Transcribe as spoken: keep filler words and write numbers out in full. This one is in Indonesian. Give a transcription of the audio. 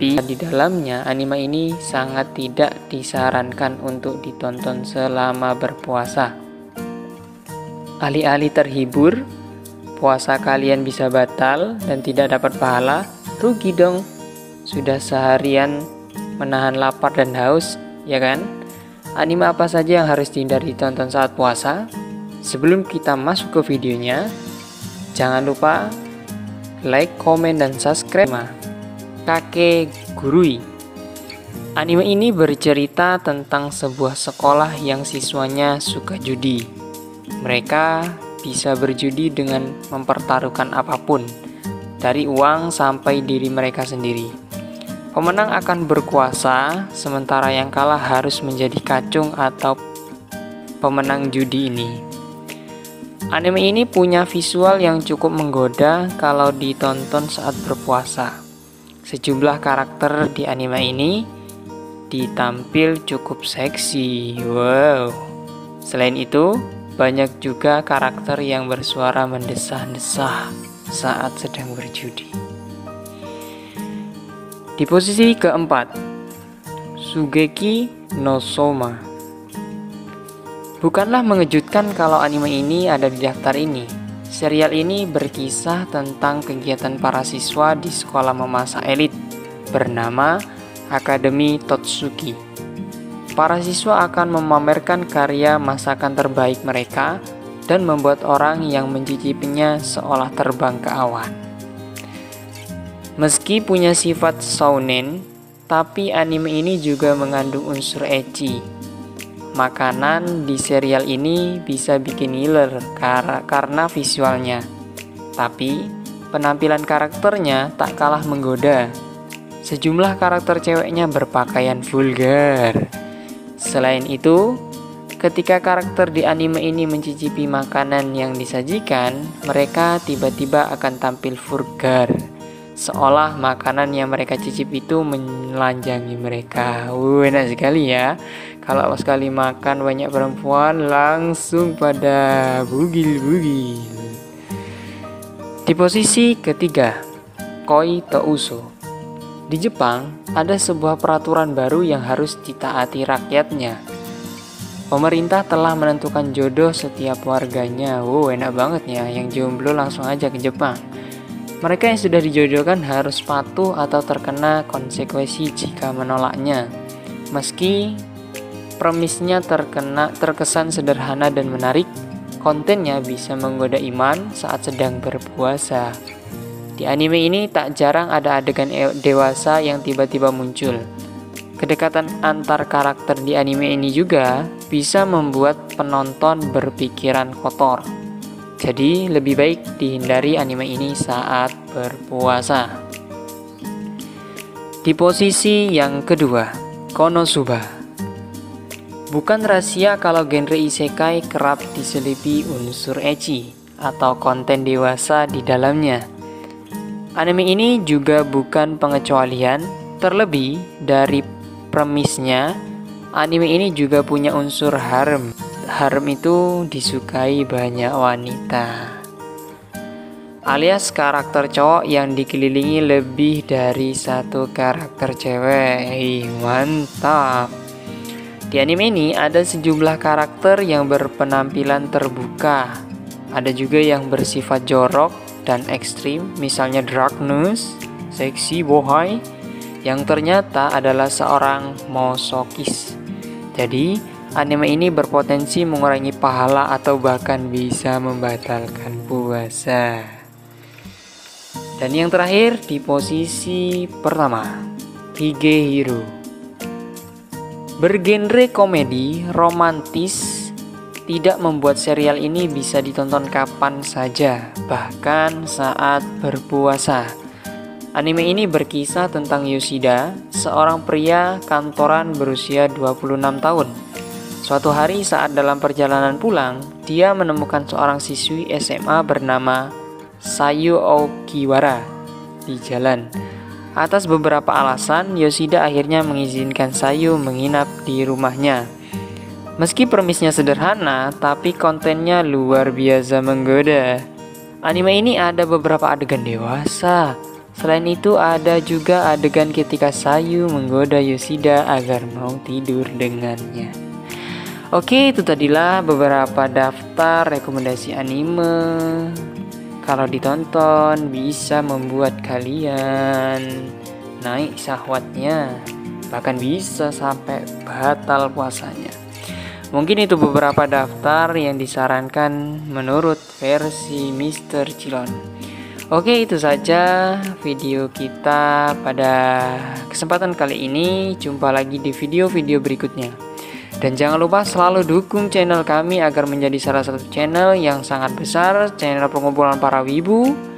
tapi di dalamnya anime ini sangat tidak disarankan untuk ditonton selama berpuasa. Alih-alih terhibur, puasa kalian bisa batal dan tidak dapat pahala. Rugi dong, sudah seharian menahan lapar dan haus, ya kan? Anime apa saja yang harus dihindari ditonton saat puasa? Sebelum kita masuk ke videonya, jangan lupa like, komen, dan subscribe. Kakegurui. Anime ini bercerita tentang sebuah sekolah yang siswanya suka judi. Mereka bisa berjudi dengan mempertaruhkan apapun, dari uang sampai diri mereka sendiri. Pemenang akan berkuasa, sementara yang kalah harus menjadi kacung atau pemenang judi ini. Anime ini punya visual yang cukup menggoda kalau ditonton saat berpuasa. Sejumlah karakter di anime ini ditampil cukup seksi. Wow. Selain itu, banyak juga karakter yang bersuara mendesah-desah saat sedang berjudi. Di posisi keempat, Shokugeki no Soma. Bukanlah mengejutkan kalau anime ini ada di daftar ini. Serial ini berkisah tentang kegiatan para siswa di sekolah memasak elit bernama Akademi Totsuki. Para siswa akan memamerkan karya masakan terbaik mereka dan membuat orang yang mencicipinya seolah terbang ke awan. Meski punya sifat shounen, tapi anime ini juga mengandung unsur ecchi. Makanan di serial ini bisa bikin ngiler kar- karena visualnya, tapi penampilan karakternya tak kalah menggoda. Sejumlah karakter ceweknya berpakaian vulgar. Selain itu, ketika karakter di anime ini mencicipi makanan yang disajikan, mereka tiba-tiba akan tampil vulgar, seolah makanan yang mereka cicip itu menelanjangi mereka. Wuh, enak sekali ya. Kalau sekali makan banyak perempuan, langsung pada bugil-bugil. Di posisi ketiga, Koi to Uso. Di Jepang, ada sebuah peraturan baru yang harus ditaati rakyatnya. Pemerintah telah menentukan jodoh setiap warganya. Wuh, enak banget ya. Yang jomblo langsung aja ke Jepang. Mereka yang sudah dijodohkan harus patuh atau terkena konsekuensi jika menolaknya. Meski premisnya terkena, terkesan sederhana dan menarik, kontennya bisa menggoda iman saat sedang berpuasa. Di anime ini tak jarang ada adegan dewasa yang tiba-tiba muncul. Kedekatan antar karakter di anime ini juga bisa membuat penonton berpikiran kotor. Jadi lebih baik dihindari anime ini saat berpuasa. Di posisi yang kedua, Konosuba. Bukan rahasia kalau genre isekai kerap diselipi unsur ecchi atau konten dewasa di dalamnya. Anime ini juga bukan pengecualian, terlebih dari premisnya, anime ini juga punya unsur harem. Harem itu disukai banyak wanita, alias karakter cowok yang dikelilingi lebih dari satu karakter cewek. Hei, mantap. Di anime ini ada sejumlah karakter yang berpenampilan terbuka. Ada juga yang bersifat jorok dan ekstrim, misalnya Darkness, Sexy Bohai, yang ternyata adalah seorang masokis. Jadi anime ini berpotensi mengurangi pahala atau bahkan bisa membatalkan puasa. Dan yang terakhir di posisi pertama, Higehiro. Bergenre komedi romantis, tidak membuat serial ini bisa ditonton kapan saja, bahkan saat berpuasa. Anime ini berkisah tentang Yoshida, seorang pria kantoran berusia dua puluh enam tahun. Suatu hari saat dalam perjalanan pulang, dia menemukan seorang siswi S M A bernama Sayu Okiwara di jalan. Atas beberapa alasan, Yoshida akhirnya mengizinkan Sayu menginap di rumahnya. Meski premisnya sederhana, tapi kontennya luar biasa menggoda. Anime ini ada beberapa adegan dewasa, Selain itu ada juga adegan ketika Sayu menggoda Yoshida agar mau tidur dengannya. Oke, itu tadilah beberapa daftar rekomendasi anime. Kalau ditonton bisa membuat kalian naik syahwatnya, bahkan bisa sampai batal puasanya. Mungkin itu beberapa daftar yang disarankan menurut versi mister Cilon. Oke, itu saja video kita pada kesempatan kali ini. Jumpa lagi di video-video berikutnya. Dan jangan lupa selalu dukung channel kami agar menjadi salah satu channel yang sangat besar, channel pengumpulan para wibu